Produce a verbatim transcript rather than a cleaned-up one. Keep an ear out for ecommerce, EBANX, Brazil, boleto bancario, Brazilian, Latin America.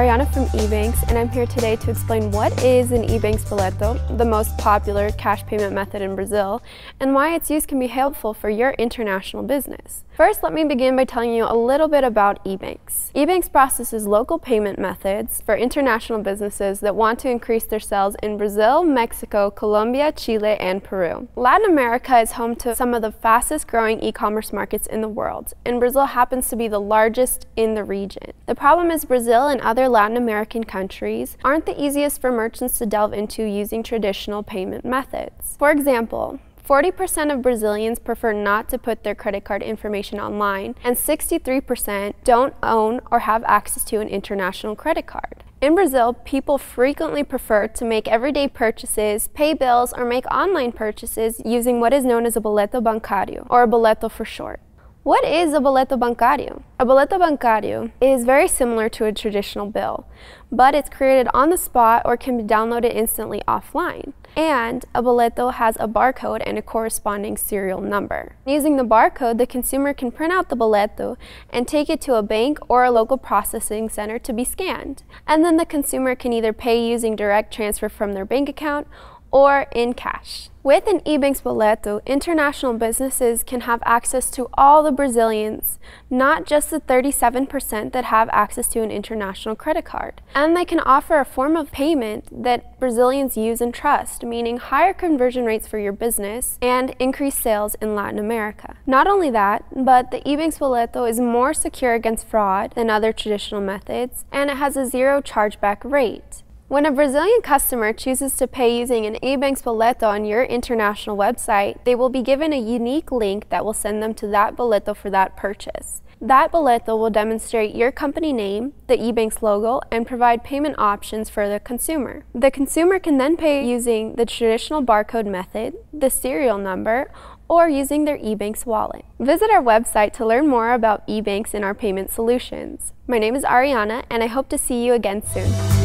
Ariana from EBANX, and I'm here today to explain what is an EBANX boleto, the most popular cash payment method in Brazil, and why its use can be helpful for your international business. First, let me begin by telling you a little bit about EBANX. EBANX processes local payment methods for international businesses that want to increase their sales in Brazil, Mexico, Colombia, Chile, and Peru. Latin America is home to some of the fastest growing e-commerce markets in the world, and Brazil happens to be the largest in the region. The problem is Brazil and other Latin American countries aren't the easiest for merchants to delve into using traditional payment methods. For example, forty percent of Brazilians prefer not to put their credit card information online, and sixty-three percent don't own or have access to an international credit card. In Brazil, people frequently prefer to make everyday purchases, pay bills, or make online purchases using what is known as a boleto bancario, or a boleto for short. What is a boleto bancario? A boleto bancario is very similar to a traditional bill, but it's created on the spot or can be downloaded instantly offline. And a boleto has a barcode and a corresponding serial number. Using the barcode, the consumer can print out the boleto and take it to a bank or a local processing center to be scanned. And then the consumer can either pay using direct transfer from their bank account or in cash. With an EBANX boleto, international businesses can have access to all the Brazilians, not just the thirty-seven percent that have access to an international credit card. And they can offer a form of payment that Brazilians use and trust, meaning higher conversion rates for your business and increased sales in Latin America. Not only that, but the EBANX boleto is more secure against fraud than other traditional methods, and it has a zero chargeback rate. When a Brazilian customer chooses to pay using an EBANX boleto on your international website, they will be given a unique link that will send them to that boleto for that purchase. That boleto will demonstrate your company name, the EBANX logo, and provide payment options for the consumer. The consumer can then pay using the traditional barcode method, the serial number, or using their EBANX wallet. Visit our website to learn more about EBANX and our payment solutions. My name is Ariana, and I hope to see you again soon.